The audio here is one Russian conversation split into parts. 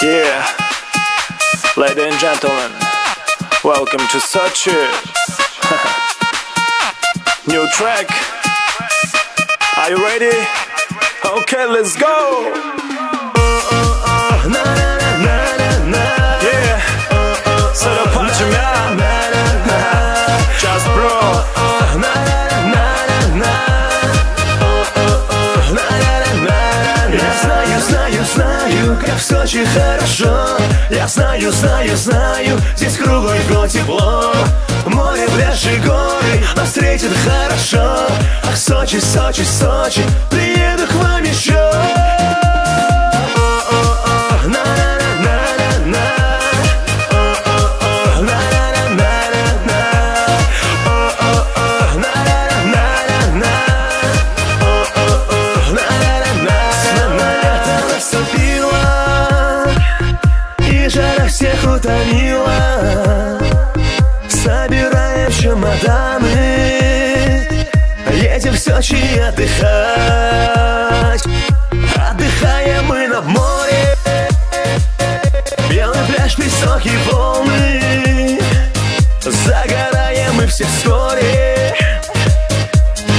Yeah, ladies and gentlemen, welcome to Sochi. New track. Are you ready? Okay, let's go. Как в Сочи хорошо. Я знаю, знаю, знаю, здесь круглый год тепло. Море, пляж и горы нас встретит хорошо. Ах, Сочи, Сочи, Сочи, приеду к вам еще. Всех утомила, собираем чемоданы, едем в Сочи отдыхать. Отдыхаем мы на море, белый пляж, песок и волны. Загораем мы все вскоре,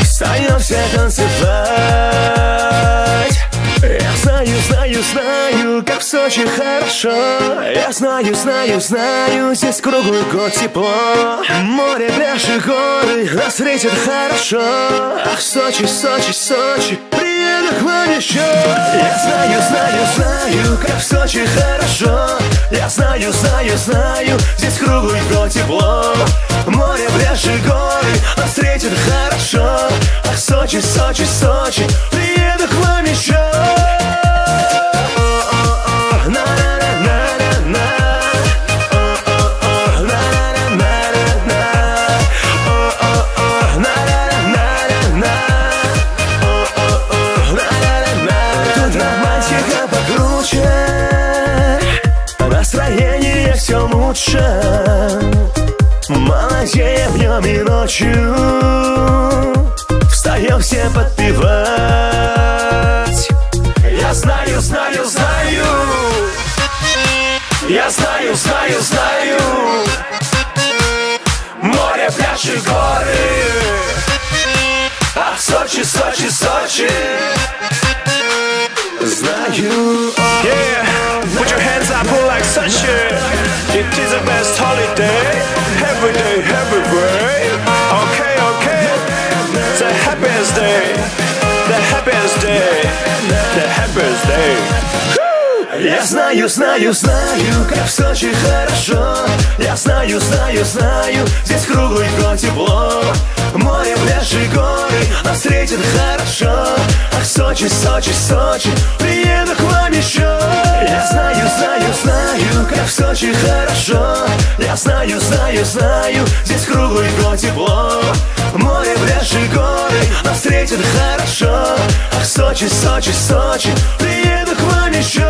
встанем все танцевать. Я знаю, знаю, знаю, как в Сочи хорошо. Я знаю, знаю, знаю, здесь круглый год тепло. Море, пляж и горы нас встретят хорошо. Ах, Сочи, Сочи, Сочи, приеду к вам еще. Я знаю, знаю, знаю, как в Сочи хорошо. Я знаю, знаю, знаю, здесь круглый год тепло. Море, пляж и горы нас встретят хорошо. Ах, Сочи, Сочи, Сочи, приеду к вам еще. Настроение все лучше, молодеем днем и ночью, встаем все подпевать. Я знаю, знаю, знаю, я знаю, знаю, знаю, море, пляж и горы. Ах, Сочи, Сочи, Сочи, знаю. It is the best holiday, every day, everywhere. Okay, okay. The happiest day, the happiest day, the happiest day. Я знаю, знаю, знаю, как в Сочи хорошо. Я знаю, знаю, знаю, здесь круглый год тепло. Море, пляж и горы нас встретят хорошо. Ах, Сочи, Сочи, Сочи, приеду к вам еще. Я знаю, знаю, знаю, как в Сочи хорошо. Я знаю, знаю, знаю, здесь круглый год тепло. Море, пляж и горы нас встретят хорошо. Ах, Сочи, Сочи, Сочи, приеду к вам еще.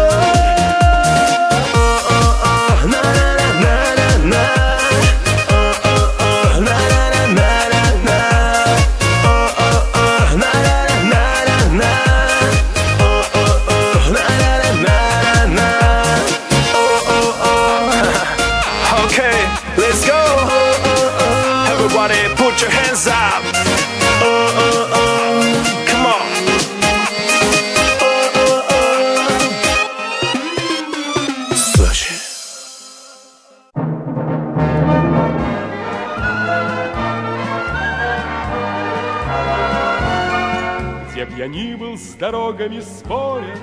Let's go! Everybody put your hands up! Come on! Сочи. Где б я ни был, с дорогами споря,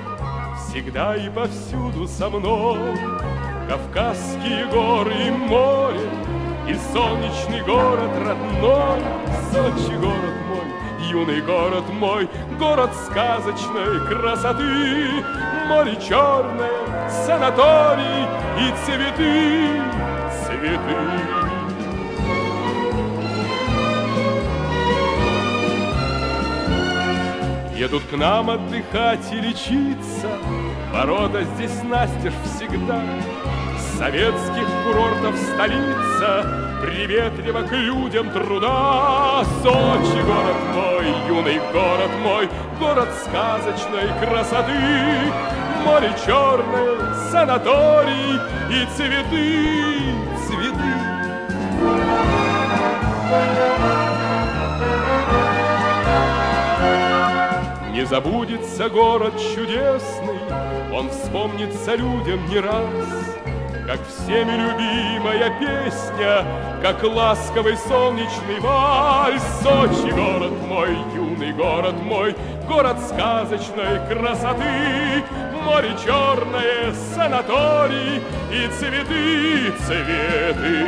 всегда и повсюду со мной Кавказские горы и море, и солнечный город родной. Сочи, город мой, юный город мой, город сказочной красоты. Море черное, санаторий и цветы, цветы. Едут к нам отдыхать и лечиться, ворота здесь настежь всегда. С советских курортов столица приветлива к людям труда. Сочи, город мой, юный город мой, город сказочной красоты. море черное, санаторий и цветы, цветы. Не забудется город чудесный, он вспомнится людям не раз, как всеми любимая песня, как ласковый солнечный вальс. Сочи, город мой, юный город мой, город сказочной красоты, море черное, санаторий и цветы, цветы.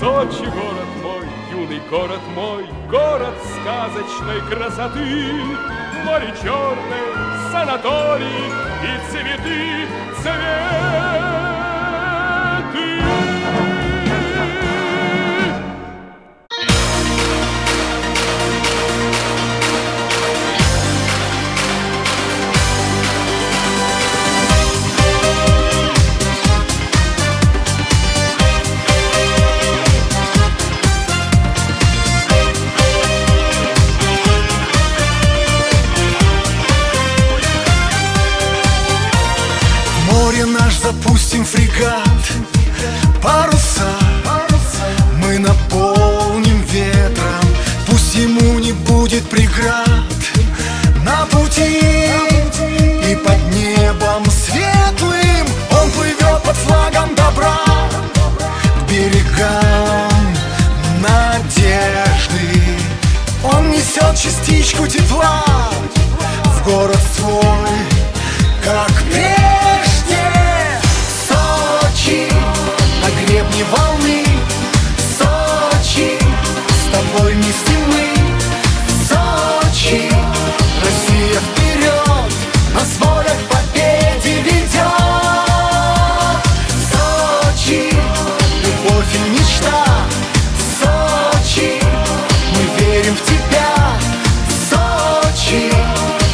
Сочи, город мой, юный город мой, город сказочной красоты, море черное, санаторий и цветы, запустим фрегат, паруса, мы наполним ветром, пусть ему не будет преград на пути, и под небом светлым он плывет под флагом добра к берегам надежды. Он несет частичку тепла в город свой, как прежде. На гребне волны, Сочи, с тобой вместе мы, Сочи, Россия вперед, нас воля к победе ведет. Сочи, любовь и мечта, Сочи, мы верим в тебя, Сочи,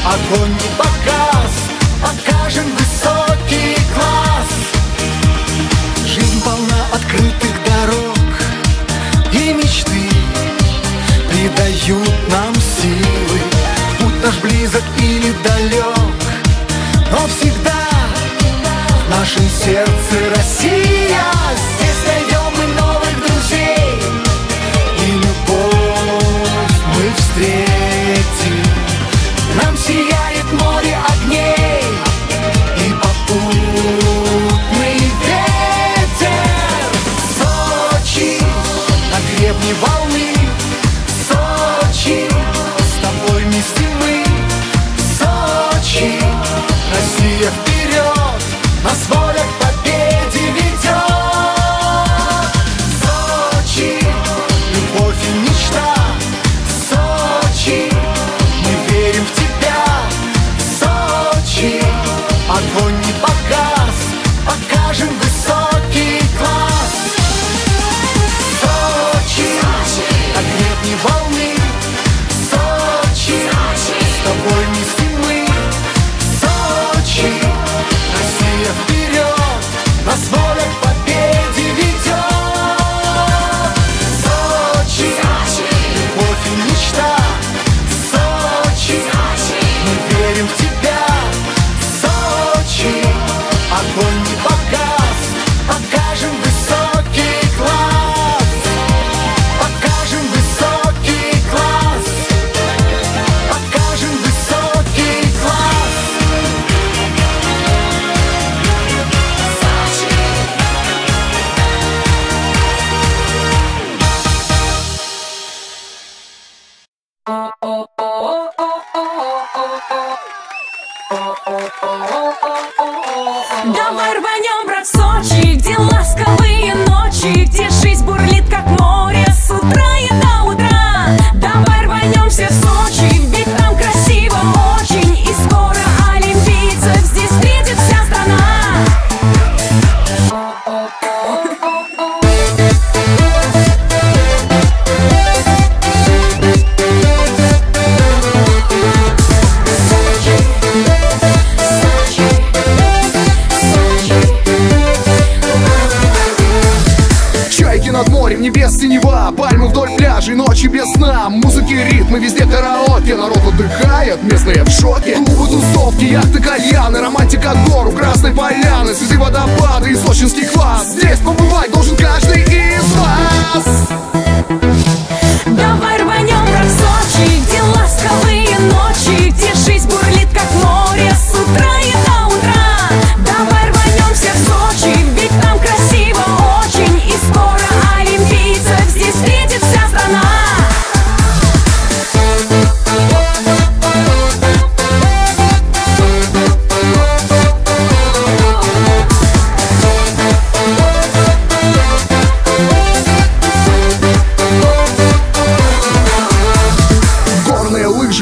огонь не погас, покажем высокий класс. Жизнь полна открытых дорог и мечты придают нам силы. Путь наш близок или далек, но всегда в нашем сердце Россия. Здесь найдем мы новых друзей, и любовь мы встретим. Нам сияет море море, в небес синева, пальмы вдоль пляжей, ночи без сна, музыки, ритмы, везде караоке. Народ отдыхает, местные в шоке. Клубы, тусовки, яхты, кальяны, романтика гор у Красной Поляны, среди водопады и сочинский квас. Здесь побывать должен каждый из вас. Давай рванем в Сочи, где ласковые ночи, где жизнь бурлит, как море, с утра и до утра. Давай рванемся в Сочи, ведь там красиво очень, и скоро олимпийцев здесь видит вся страна.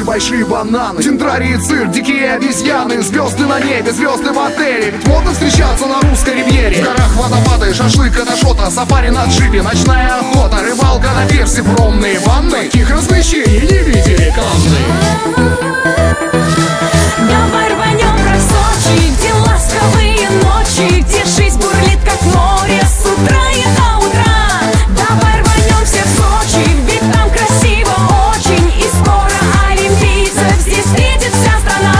Большие бананы, дендрарии, цирк, дикие обезьяны, звезды на небе, звезды в отеле. Ведь модно встречаться на русской ривьере. В горах водопады, шашлык, каташота, сафари на джипе, ночная охота, рыбалка на пирсе, промные ванны. Таких развлечений не видели камны. Давай рванем в Сочи, где ласковые ночи, где жизнь бурлит, как море, с утра и до утра. Давай рванемся в Сочи, ведь там красиво очень, и скоро здесь видит вся страна.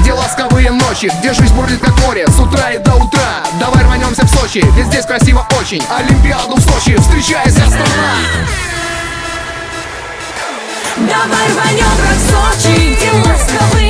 Где ласковые ночи, где жизнь бурлит, как море, с утра и до утра. Давай рванемся в Сочи, ведь здесь красиво очень. Олимпиаду в Сочи, встречай вся страна. Давай рванем в Сочи, где ласковые